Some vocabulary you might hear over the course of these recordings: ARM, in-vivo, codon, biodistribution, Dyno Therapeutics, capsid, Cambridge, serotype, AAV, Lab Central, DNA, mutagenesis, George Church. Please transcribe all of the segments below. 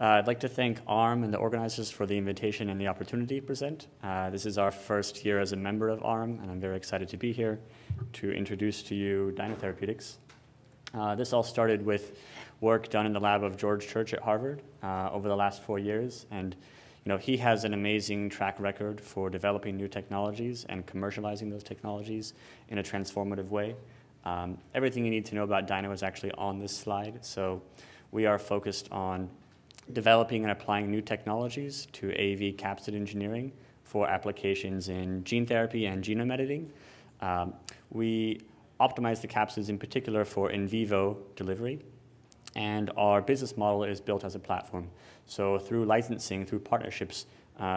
I'd like to thank ARM and the organizers for the invitation and the opportunity to present. This is our first year as a member of ARM, and I'm very excited to be here to introduce to you Dyno Therapeutics. This all started with work done in the lab of George Church at Harvard over the last 4 years, and he has an amazing track record for developing new technologies and commercializing those technologies in a transformative way. Everything you need to know about Dyno is actually on this slide, so we are focused on developing and applying new technologies to AAV capsid engineering for applications in gene therapy and genome editing. We optimize the capsids in particular for in vivo delivery, and our business model is built as a platform. So through licensing, through partnerships,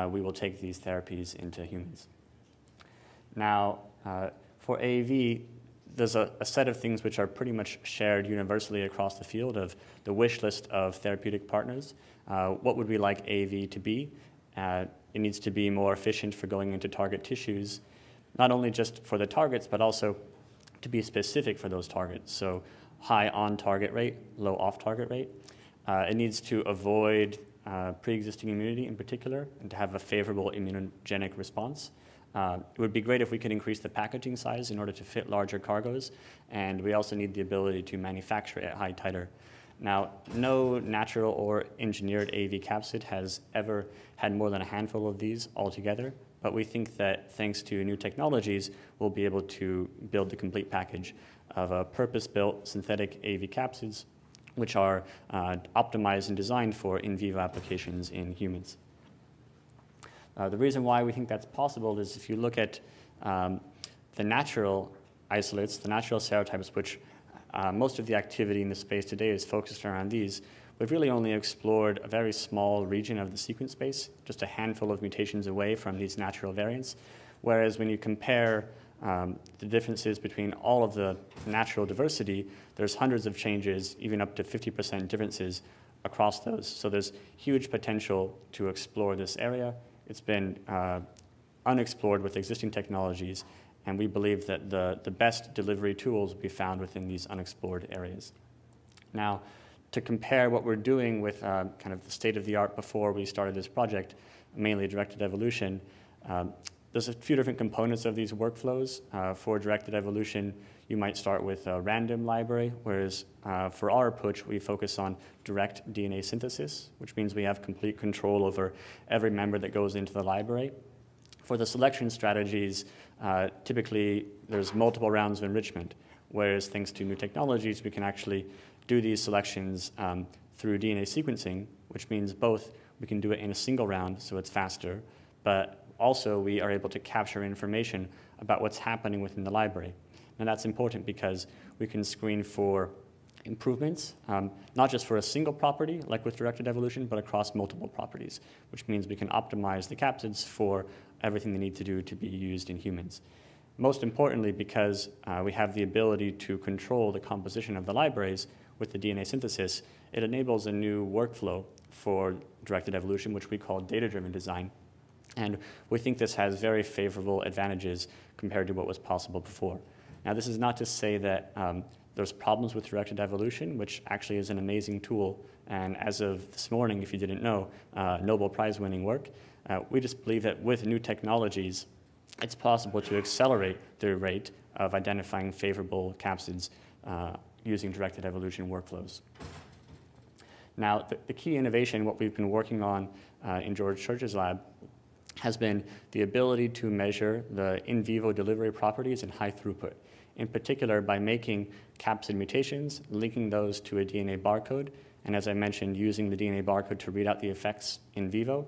we will take these therapies into humans. Now, for AAV, there's a set of things which are pretty much shared universally across the field of the wish list of therapeutic partners. What would we like AAV to be? It needs to be more efficient for going into target tissues, not only just for the targets, but also to be specific for those targets. So high on-target rate, low off-target rate. It needs to avoid pre-existing immunity in particular and to have a favorable immunogenic response. It would be great if we could increase the packaging size in order to fit larger cargoes, and we also need the ability to manufacture at high titer. Now, no natural or engineered AAV capsid has ever had more than a handful of these altogether, but we think that thanks to new technologies, we'll be able to build the complete package of a purpose-built synthetic AAV capsids, which are optimized and designed for in vivo applications in humans. The reason why we think that's possible is if you look at the natural isolates, the natural serotypes, which most of the activity in the space today is focused around these, we've really only explored a very small region of the sequence space, just a handful of mutations away from these natural variants. Whereas when you compare the differences between all of the natural diversity, there's hundreds of changes, even up to 50% differences across those. So there's huge potential to explore this area. It's been unexplored with existing technologies, and we believe that the best delivery tools will be found within these unexplored areas. Now, to compare what we're doing with kind of the state-of-the-art before we started this project, mainly directed evolution, there's a few different components of these workflows. For directed evolution, you might start with a random library, whereas for our approach, we focus on direct DNA synthesis, which means we have complete control over every member that goes into the library. For the selection strategies, typically there's multiple rounds of enrichment, whereas thanks to new technologies, we can actually do these selections through DNA sequencing, which means both we can do it in a single round, so it's faster, but also we are able to capture information about what's happening within the library. And that's important because we can screen for improvements, not just for a single property, like with directed evolution, but across multiple properties, which means we can optimize the capsids for everything they need to do to be used in humans. Most importantly, because we have the ability to control the composition of the libraries with the DNA synthesis, it enables a new workflow for directed evolution, which we call data-driven design. And we think this has very favorable advantages compared to what was possible before. Now, this is not to say that there's problems with directed evolution, which actually is an amazing tool. And as of this morning, if you didn't know, Nobel Prize-winning work. We just believe that with new technologies, it's possible to accelerate the rate of identifying favorable capsids using directed evolution workflows. Now, the key innovation, what we've been working on in George Church's lab, has been the ability to measure the in vivo delivery properties in high throughput, in particular by making capsid mutations, linking those to a DNA barcode, and as I mentioned, using the DNA barcode to read out the effects in vivo.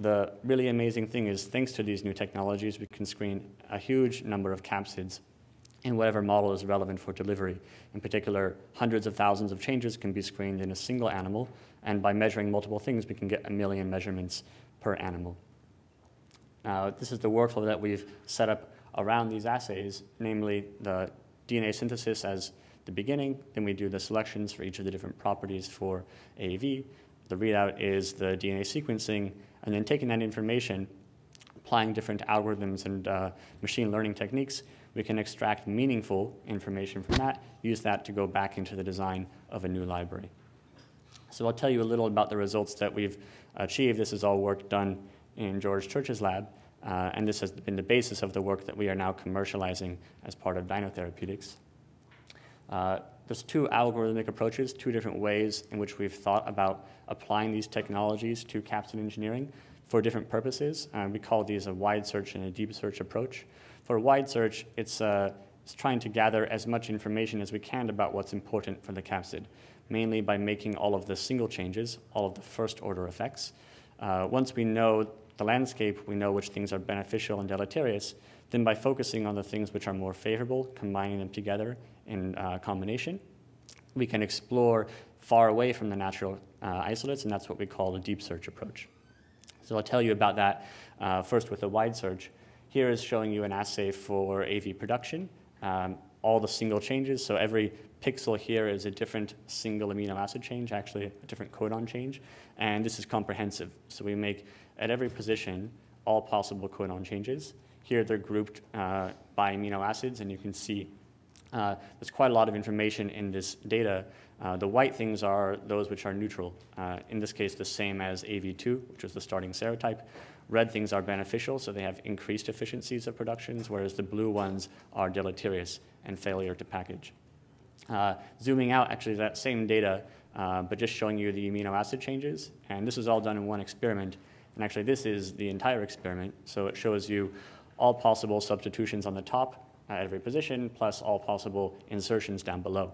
The really amazing thing is, thanks to these new technologies, we can screen a huge number of capsids in whatever model is relevant for delivery. In particular, hundreds of thousands of changes can be screened in a single animal, and by measuring multiple things, we can get 1 million measurements per animal. Now, this is the workflow that we've set up around these assays, namely the DNA synthesis as the beginning, then we do the selections for each of the different properties for AAV, the readout is the DNA sequencing, and then taking that information, applying different algorithms and machine learning techniques, we can extract meaningful information from that, use that to go back into the design of a new library. So I'll tell you a little about the results that we've achieved. This is all work done in George Church's lab, and this has been the basis of the work that we are now commercializing as part of Dyno Therapeutics. There's two algorithmic approaches, two different ways in which we've thought about applying these technologies to capsid engineering for different purposes. We call these a wide search and a deep search approach. For wide search, it's trying to gather as much information as we can about what's important for the capsid, mainly by making all of the single changes, all of the first order effects. Once we know the landscape, we know which things are beneficial and deleterious. Then by focusing on the things which are more favorable, combining them together in combination, we can explore far away from the natural isolates, and that's what we call a deep search approach. So I'll tell you about that first with a wide search. Here is showing you an assay for AAV production, all the single changes. So every pixel here is a different single amino acid change, actually a different codon change, and this is comprehensive. So we make, at every position, all possible codon changes. Here they're grouped by amino acids, and you can see there's quite a lot of information in this data. The white things are those which are neutral, in this case the same as AAV2, which was the starting serotype. Red things are beneficial, so they have increased efficiencies of productions, whereas the blue ones are deleterious and failure to package. Zooming out, actually, that same data, but just showing you the amino acid changes, and this is all done in one experiment, and actually this is the entire experiment, so it shows you all possible substitutions on the top at every position, plus all possible insertions down below.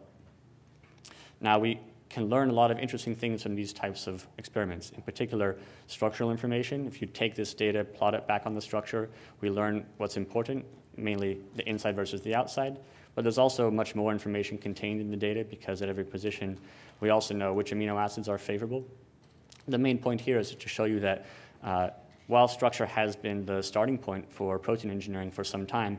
Now, we can learn a lot of interesting things from these types of experiments, in particular structural information. If you take this data, plot it back on the structure, we learn what's important, mainly the inside versus the outside. But there's also much more information contained in the data because at every position, we also know which amino acids are favorable. The main point here is to show you that while structure has been the starting point for protein engineering for some time,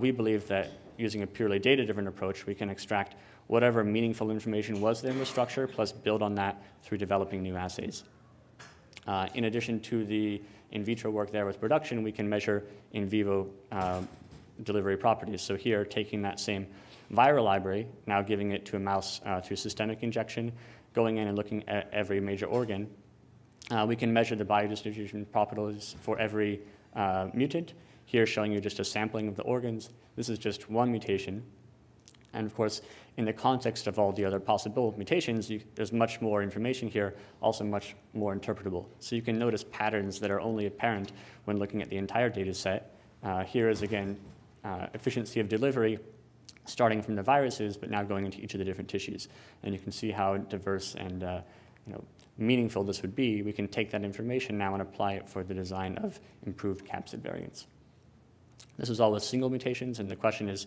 we believe that using a purely data-driven approach, we can extract whatever meaningful information was there in the structure, plus build on that through developing new assays. In addition to the in vitro work there with production, we can measure in vivo delivery properties. So here, taking that same viral library, now giving it to a mouse through systemic injection, going in and looking at every major organ, we can measure the biodistribution properties for every mutant. Here showing you just a sampling of the organs. This is just one mutation. And of course, in the context of all the other possible mutations, there's much more information here, also much more interpretable. So you can notice patterns that are only apparent when looking at the entire data set. Here is, again, efficiency of delivery, starting from the viruses, but now going into each of the different tissues. And you can see how diverse and meaningful this would be. We can take that information now and apply it for the design of improved capsid variants. This is all with single mutations, and the question is,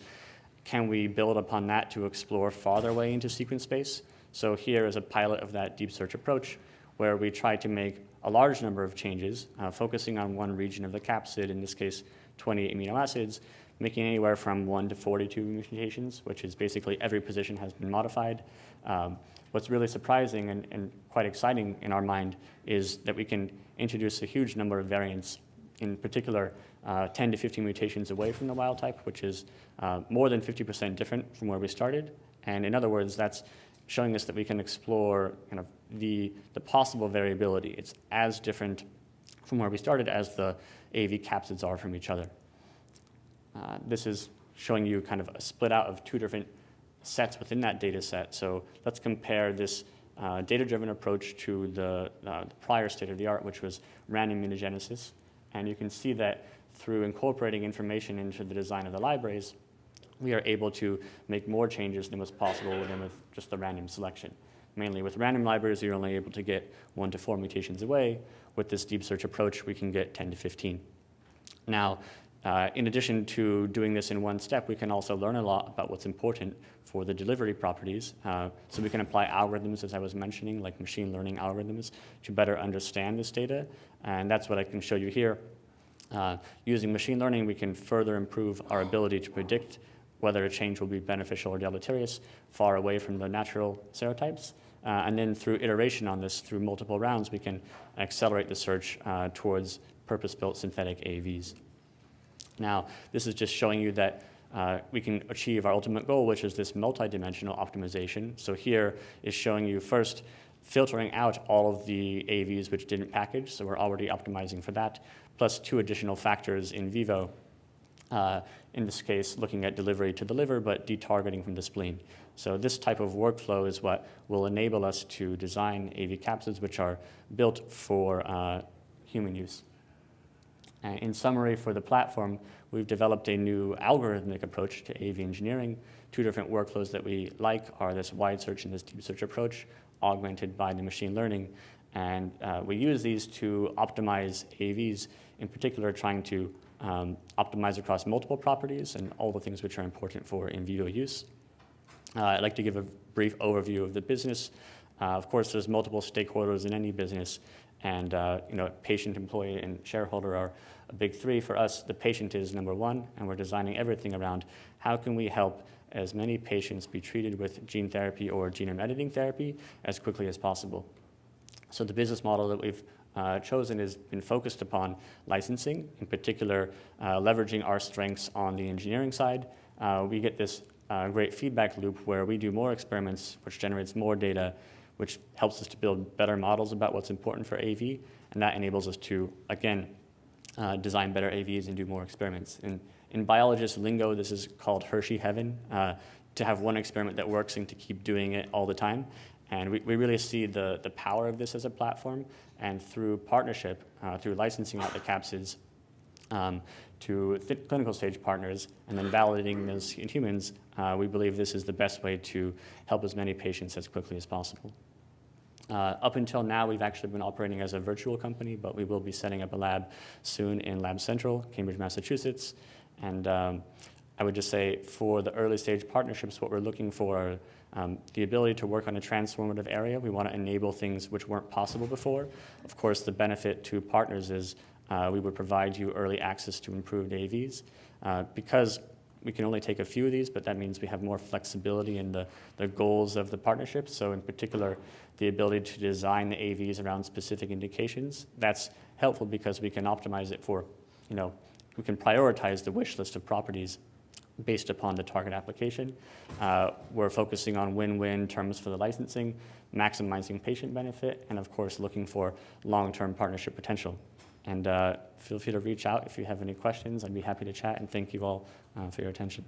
can we build upon that to explore farther away into sequence space? So here is a pilot of that deep search approach where we try to make a large number of changes, focusing on one region of the capsid, in this case 28 amino acids, making anywhere from 1 to 42 mutations, which is basically every position has been modified. What's really surprising and quite exciting in our mind is that we can introduce a huge number of variants, in particular 10 to 15 mutations away from the wild type, which is more than 50% different from where we started. And in other words, that's showing us that we can explore kind of the possible variability. It's as different from where we started as the AAV capsids are from each other. This is showing you kind of a split out of two different sets within that data set. So let's compare this data-driven approach to the prior state of the art, which was random mutagenesis. And you can see that through incorporating information into the design of the libraries, we are able to make more changes than was possible with just the random selection. Mainly with random libraries, you're only able to get 1 to 4 mutations away. With this deep search approach, we can get 10 to 15. Now, in addition to doing this in one step, we can also learn a lot about what's important for the delivery properties. So we can apply algorithms, as I was mentioning, like machine learning algorithms, to better understand this data. And that's what I can show you here. Using machine learning, we can further improve our ability to predict whether a change will be beneficial or deleterious far away from the natural serotypes. And then through iteration on this, through multiple rounds, we can accelerate the search towards purpose-built synthetic AAVs. Now, this is just showing you that we can achieve our ultimate goal, which is this multidimensional optimization. So here is showing you first filtering out all of the AAVs which didn't package, so we're already optimizing for that, plus 2 additional factors in vivo, in this case looking at delivery to the liver but detargeting from the spleen. So this type of workflow is what will enable us to design AAV capsids which are built for human use. In summary, for the platform, we've developed a new algorithmic approach to AAV engineering. 2 different workflows that we like are this wide search and this deep search approach, augmented by the machine learning. And we use these to optimize AAVs, in particular trying to optimize across multiple properties and all the things which are important for in vivo use. I'd like to give a brief overview of the business. Of course, there's multiple stakeholders in any business, and patient, employee, and shareholder are a big 3 for us. The patient is number 1, and we're designing everything around how can we help as many patients be treated with gene therapy or genome editing therapy as quickly as possible. So the business model that we've chosen has been focused upon licensing, in particular leveraging our strengths on the engineering side. We get this great feedback loop where we do more experiments, which generates more data, which helps us to build better models about what's important for AAV, and that enables us to, again, design better AAVs and do more experiments. In biologist lingo, this is called Hershey heaven, to have one experiment that works and to keep doing it all the time. And we really see the power of this as a platform, and through partnership, through licensing out the capsids to clinical stage partners and then validating those in humans, we believe this is the best way to help as many patients as quickly as possible. Up until now, we've actually been operating as a virtual company, but we will be setting up a lab soon in Lab Central, Cambridge, Massachusetts. And I would just say for the early stage partnerships, what we're looking for are the ability to work on a transformative area. We want to enable things which weren't possible before. Of course, the benefit to partners is we would provide you early access to improved AAVs. Because we can only take a few of these, but that means we have more flexibility in the goals of the partnership. So in particular, the ability to design the AAVs around specific indications. That's helpful because we can optimize it for, we can prioritize the wish list of properties based upon the target application. We're focusing on win-win terms for the licensing, maximizing patient benefit, and of course looking for long-term partnership potential. And feel free to reach out if you have any questions. I'd be happy to chat, and thank you all for your attention.